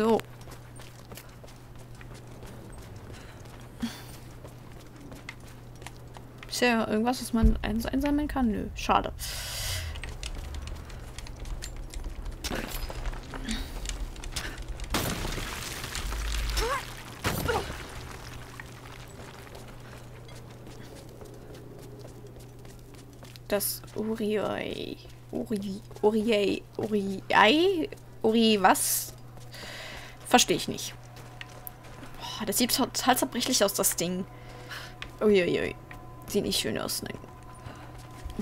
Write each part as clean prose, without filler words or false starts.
So. Ist ja irgendwas, was man einsammeln kann? Nö, schade. Das was? Verstehe ich nicht. Boah, das sieht total zerbrechlich aus, das Ding. Uiuiui. Sieht nicht schön aus, nein.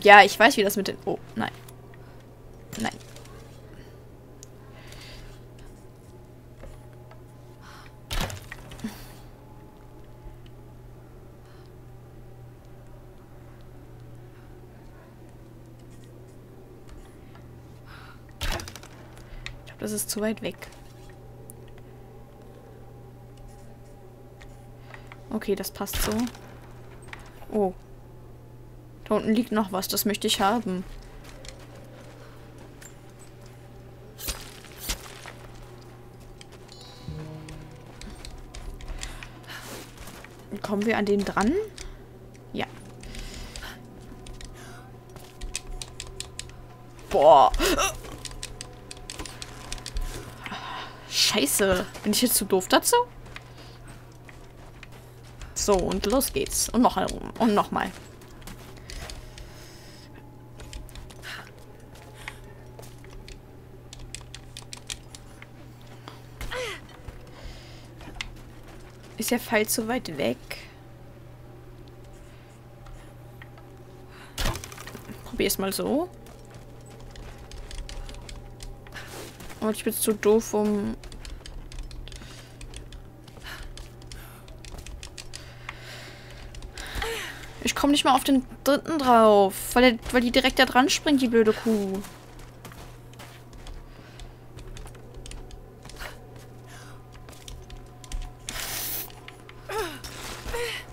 Ja, ich weiß, wie das mit den... Oh, nein. Nein. Das ist zu weit weg. Okay, das passt so. Oh. Da unten liegt noch was. Das möchte ich haben. Kommen wir an den dran? Ja. Boah. Scheiße. Bin ich jetzt zu doof dazu? So, und los geht's. Und noch herum. Und nochmal. Ist der Pfeil zu weit weg? Probier's mal so. Und ich bin zu doof, um... Ich komme nicht mal auf den dritten drauf, weil die direkt da dran springt, die blöde Kuh.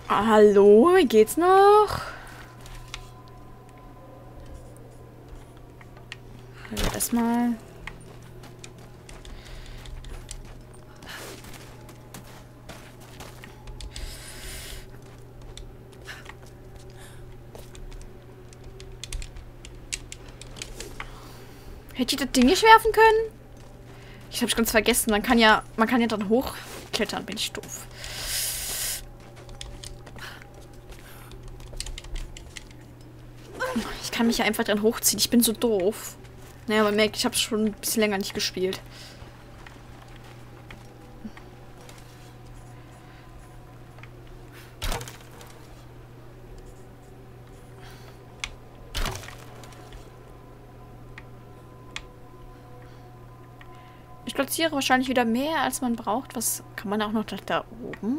Hallo, wie geht's noch? Also erstmal. Hätte ich das Ding nicht werfen können? Ich hab's ganz vergessen. Man kann ja dann hochklettern. Bin ich doof. Ich kann mich ja einfach dran hochziehen. Ich bin so doof. Naja, man merkt, ich hab's schon ein bisschen länger nicht gespielt. Ich platziere wahrscheinlich wieder mehr, als man braucht. Was kann man auch noch da oben?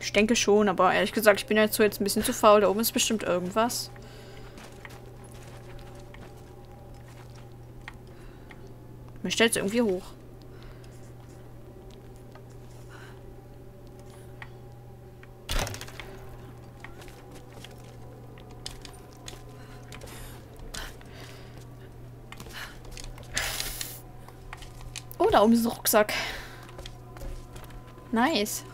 Ich denke schon, aber ehrlich gesagt, ich bin ja jetzt ein bisschen zu faul. Da oben ist bestimmt irgendwas. Mir stellt es irgendwie hoch. Oh, da oben ist ein Rucksack. Nice.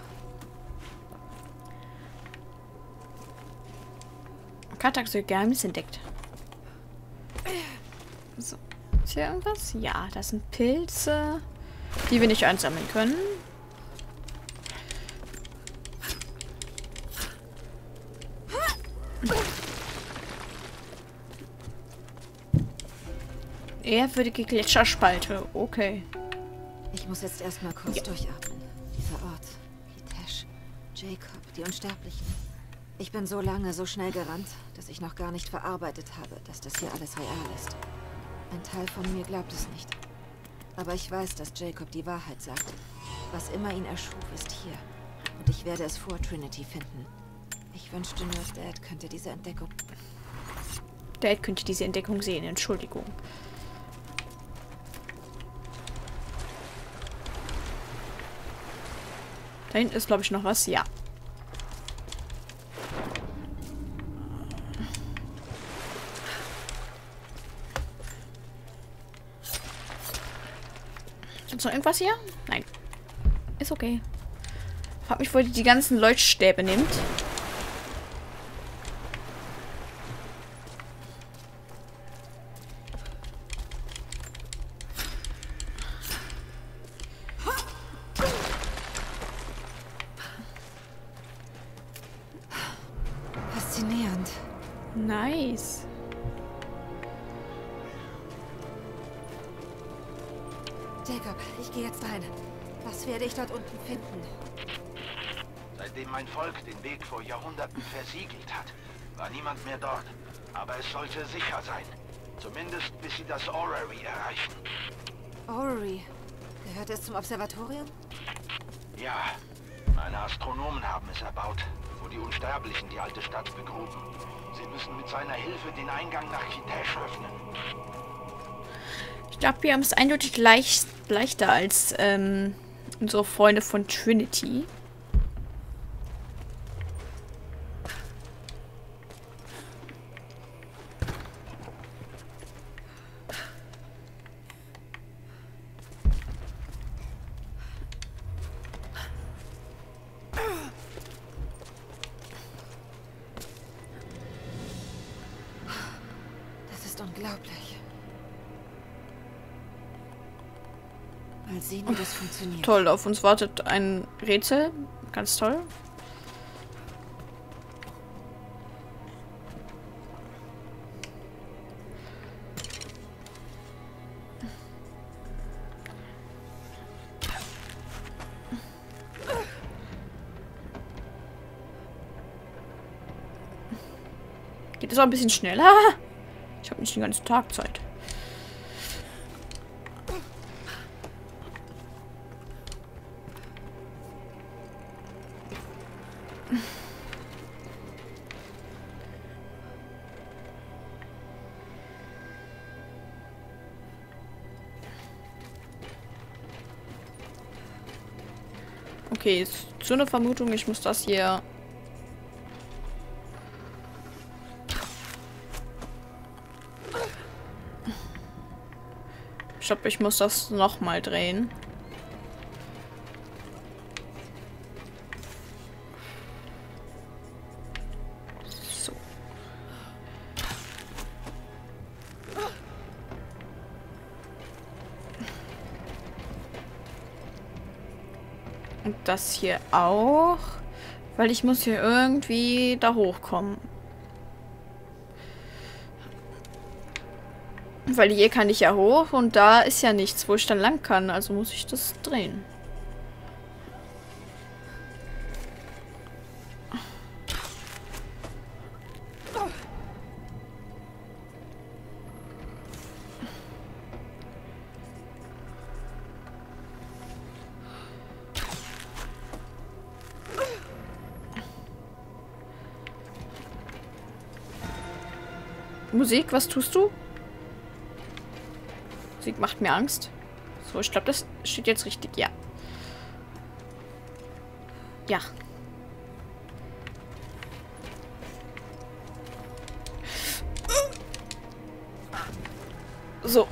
Katak so Geheimnis entdeckt. So. Ist hier irgendwas? Ja, das sind Pilze, die wir nicht einsammeln können. Ehrwürdige Gletscherspalte. Okay. Ich muss jetzt erstmal kurz durchatmen. Dieser Ort. Kinesh, Jacob, die Unsterblichen. Ich bin so lange, so schnell gerannt, dass ich noch gar nicht verarbeitet habe, dass das hier alles real ist. Ein Teil von mir glaubt es nicht. Aber ich weiß, dass Jacob die Wahrheit sagt. Was immer ihn erschuf, ist hier. Und ich werde es vor Trinity finden. Ich wünschte nur, Dad könnte diese Entdeckung... Dad könnte diese Entdeckung sehen, Entschuldigung. Da hinten ist, glaube ich, noch was. Ja. Gibt's noch irgendwas hier? Nein. Ist okay. Ich frag mich, wo die die ganzen Leuchtstäbe nimmt. Faszinierend. Nice. Jacob, ich gehe jetzt rein. Was werde ich dort unten finden? Seitdem mein Volk den Weg vor Jahrhunderten versiegelt hat, war niemand mehr dort. Aber es sollte sicher sein. Zumindest bis sie das Orrery erreichen. Orrery? Gehört es zum Observatorium? Ja. Meine Astronomen haben es erbaut, wo die Unsterblichen die alte Stadt begruben. Sie müssen mit seiner Hilfe den Eingang nach Kinesh öffnen. Ich glaube, wir haben es eindeutig leichter als unsere Freunde von Trinity. Unglaublich. Mal sehen, wie das funktioniert. Toll, auf uns wartet ein Rätsel. Ganz toll. Geht es auch ein bisschen schneller? Ich habe nicht den ganzen Tag Zeit. Okay, ist so eine Vermutung, ich muss das hier... Ich glaube, ich muss das nochmal drehen. So. Und das hier auch. Weil ich muss hier irgendwie da hochkommen. Weil hier kann ich ja hoch und da ist ja nichts, wo ich dann lang kann. Also muss ich das drehen. Musik, was tust du? Macht mir Angst. So, ich glaube, das steht jetzt richtig. Ja. Ja. So.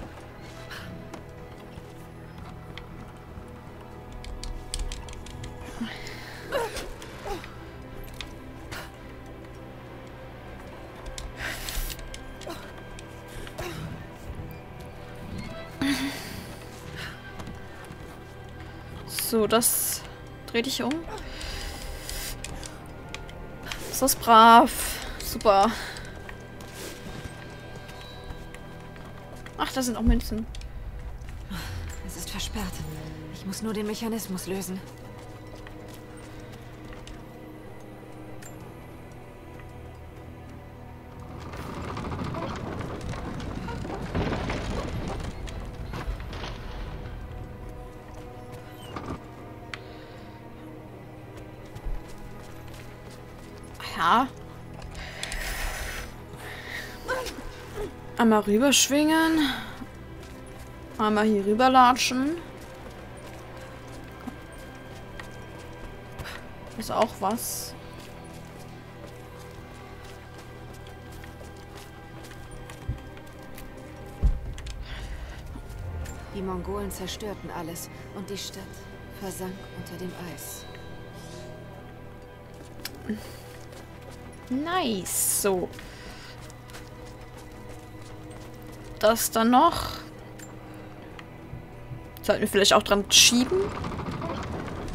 So, das dreh dich um. Ist das brav? Super. Ach, da sind auch Münzen. Es ist versperrt. Ich muss nur den Mechanismus lösen. Einmal rüberschwingen. Einmal hier rüberlatschen. Ist auch was. Die Mongolen zerstörten alles und die Stadt versank unter dem Eis. Nice. So. Das dann noch. Sollten wir vielleicht auch dran schieben?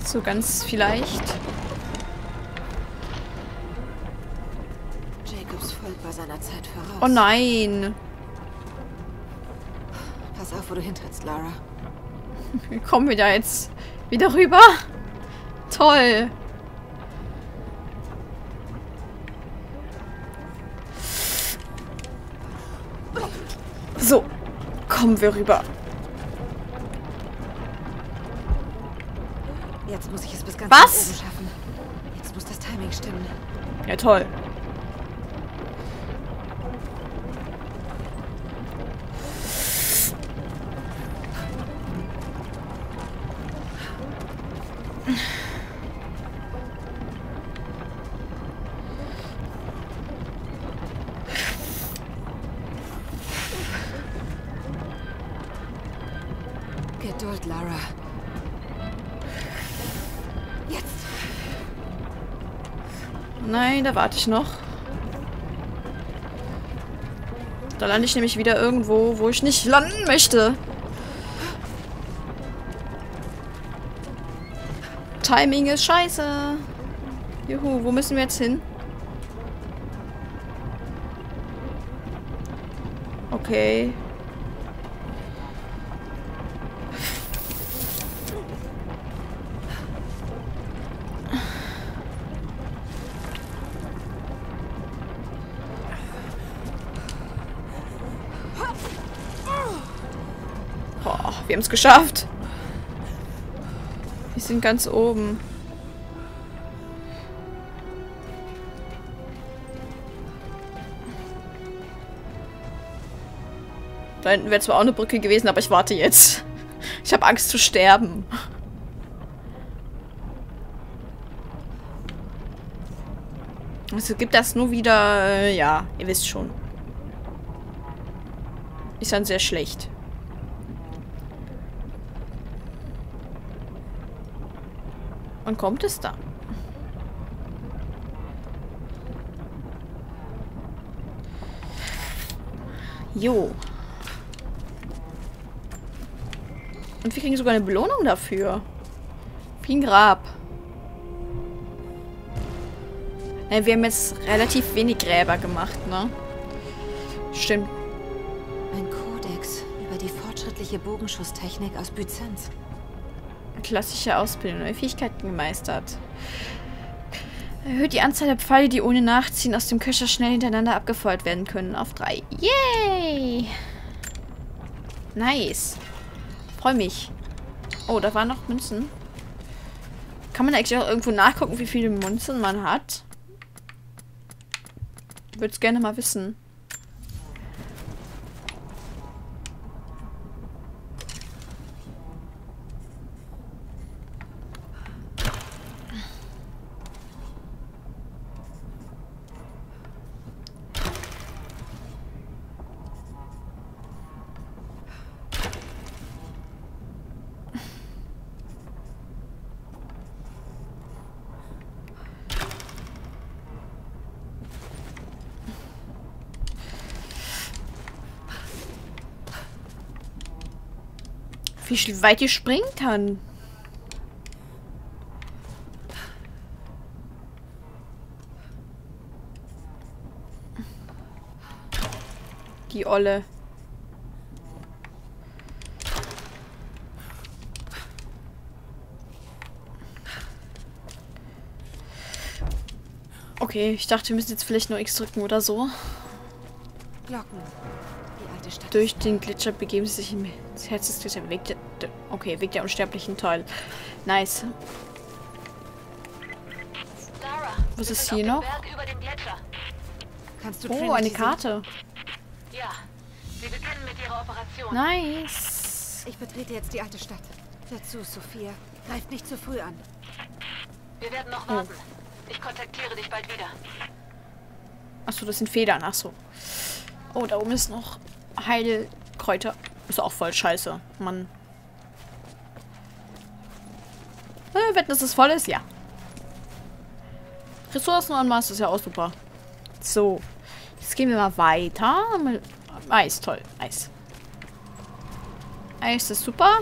So ganz vielleicht. Jacobs Volk war seiner Zeit voraus. Oh nein! Pass auf, wo du hintrittst, Lara. Wie kommen wir da jetzt wieder rüber? Toll! So, kommen wir rüber. Jetzt muss ich es bis ganz nach oben schaffen. Jetzt muss das Timing stimmen. Ja, toll. Geduld, Lara. Jetzt. Nein, da warte ich noch. Da lande ich nämlich wieder irgendwo, wo ich nicht landen möchte. Timing ist scheiße. Juhu, wo müssen wir jetzt hin? Okay. Wir haben es geschafft. Wir sind ganz oben. Da hinten wäre zwar auch eine Brücke gewesen, aber ich warte jetzt. Ich habe Angst zu sterben. Also gibt das nur wieder... ja, ihr wisst schon. Ist dann sehr schlecht. Wann kommt es da? Jo. Und wir kriegen sogar eine Belohnung dafür. Wie ein Grab. Wir haben jetzt relativ wenig Gräber gemacht, ne? Stimmt. Ein Kodex über die fortschrittliche Bogenschusstechnik aus Byzanz. Klassische Ausbildung. Neue Fähigkeiten gemeistert. Erhöht die Anzahl der Pfeile, die ohne Nachziehen aus dem Köcher schnell hintereinander abgefeuert werden können. Auf 3. Yay! Nice. Freue mich. Oh, da waren noch Münzen. Kann man eigentlich auch irgendwo nachgucken, wie viele Münzen man hat? Würde es gerne mal wissen. Wie weit die springen kann. Die Olle. Okay, ich dachte, wir müssen jetzt vielleicht nur X drücken oder so. Glocken. Durch den Gletscher begeben sie sich ins Herz des Gletschers. Okay, Weg der unsterblichen Teil. Nice. Lara, was ist hier noch? Über dem Kannst du oh, eine Karte. Ja, wir beginnen mit ihrer Operation. Nice. Ich betrete jetzt die alte Stadt. Dazu, Sophia, greift nicht zu früh an. Wir werden noch warten. Oh. Ich kontaktiere dich bald wieder. Achso, das sind Federn. Achso. Oh, da oben ist noch Heilkräuter. Ist auch voll scheiße. Mann. Wenn das es voll ist, ja. Ressourcenanmaß ist ja auch super. So. Jetzt gehen wir mal weiter. Eis, toll. Eis. Eis ist super.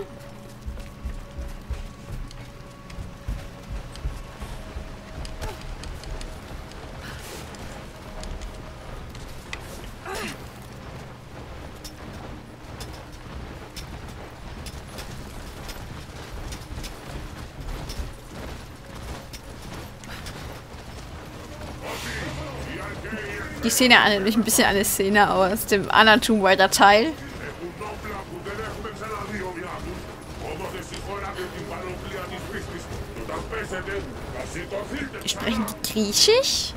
Die Szene erinnert mich ein bisschen an eine Szene aus dem anderen Tomb Raider Teil. Sprechen die Griechisch?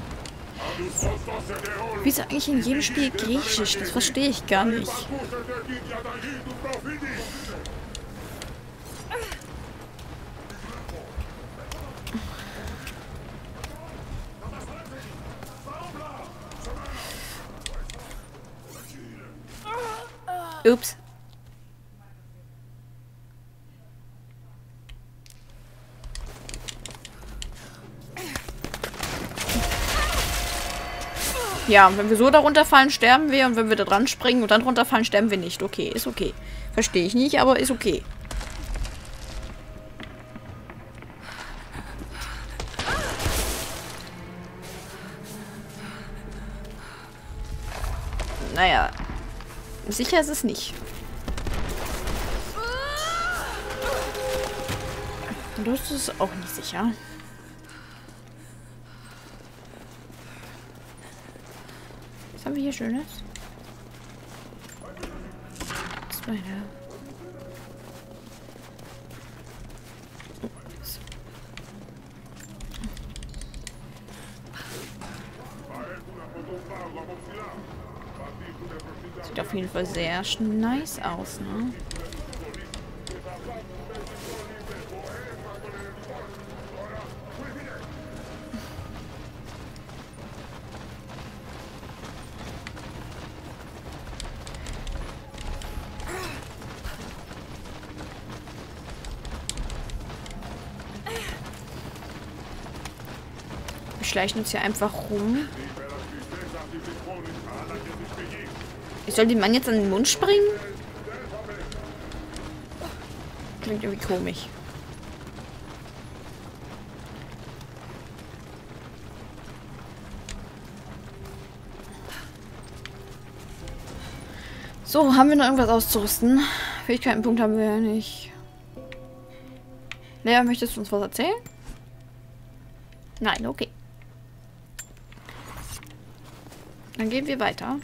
Wieso eigentlich in jedem Spiel Griechisch? Das verstehe ich gar nicht. Ups. Ja, wenn wir so da runterfallen, sterben wir. Und wenn wir da dran springen und dann runterfallen, sterben wir nicht. Okay, ist okay. Verstehe ich nicht, aber ist okay. Naja. Sicher ist es nicht. Das ist auch nicht sicher. Was haben wir hier Schönes? Das ist meine... Sieht auf jeden Fall sehr nice aus, ne? Wir schleichen uns hier einfach rum. Ich soll den Mann jetzt an den Mund springen? Klingt irgendwie komisch. So, haben wir noch irgendwas auszurüsten? Fähigkeitenpunkt haben wir ja nicht. Lea, möchtest du uns was erzählen? Nein, okay. Dann gehen wir weiter.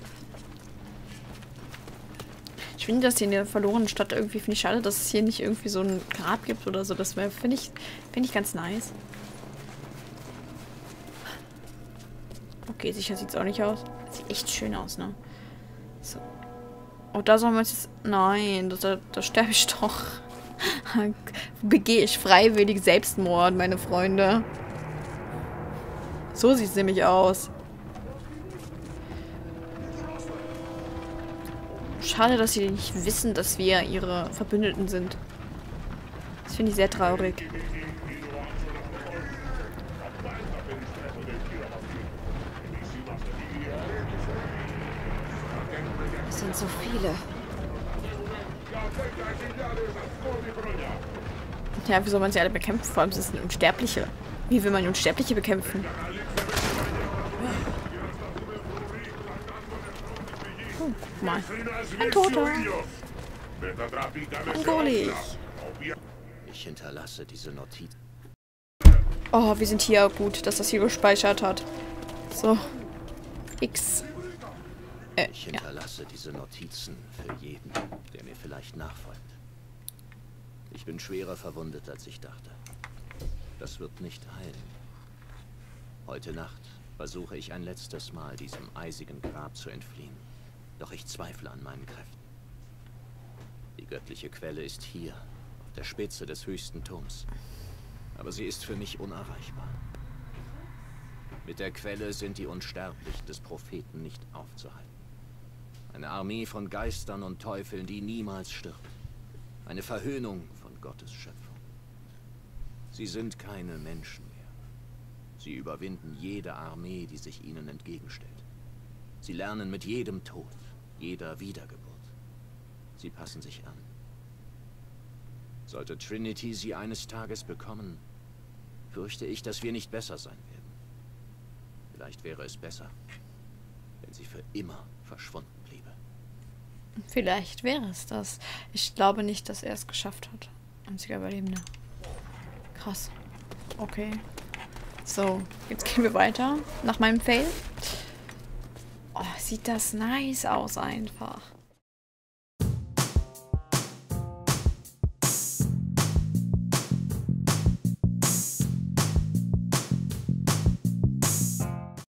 Ich finde das hier in der verlorenen Stadt irgendwie, finde ich schade, dass es hier nicht irgendwie so einen Grab gibt oder so. Das finde ich ganz nice. Okay, sicher sieht es auch nicht aus. Sieht echt schön aus, ne? So. Oh, da sollen wir uns jetzt... Nein, da sterbe ich doch. Begehe ich freiwillig Selbstmord, meine Freunde. So sieht es nämlich aus. Schade, dass sie nicht wissen, dass wir ihre Verbündeten sind. Das finde ich sehr traurig. Es sind so viele. Ja, wie soll man sie alle bekämpfen? Vor allem sind es Unsterbliche. Wie will man Unsterbliche bekämpfen? Guck mal. Ein Toter. Angolig. Ich hinterlasse diese Notiz. Oh, wir sind hier. Gut, dass das hier gespeichert hat. So. X. Ich hinterlasse diese Notizen für jeden, der mir vielleicht nachfolgt. Ich bin schwerer verwundet, als ich dachte. Das wird nicht heilen. Heute Nacht versuche ich ein letztes Mal, diesem eisigen Grab zu entfliehen. Doch ich zweifle an meinen Kräften. Die göttliche Quelle ist hier, auf der Spitze des höchsten Turms. aber sie ist für mich unerreichbar. Mit der Quelle sind die Unsterblichen des Propheten nicht aufzuhalten. Eine Armee von Geistern und Teufeln, die niemals stirbt. Eine Verhöhnung von Gottes Schöpfung. Sie sind keine Menschen mehr. Sie überwinden jede Armee, die sich ihnen entgegenstellt. Sie lernen mit jedem Tod, jeder Wiedergeburt. Sie passen sich an. Sollte Trinity sie eines Tages bekommen, fürchte ich, dass wir nicht besser sein werden. Vielleicht wäre es besser, wenn sie für immer verschwunden bliebe. Vielleicht wäre es das. Ich glaube nicht, dass er es geschafft hat. Einziger Überlebender. Krass. Okay. So, jetzt gehen wir weiter. Nach meinem Fail. Oh, sieht das nice aus einfach.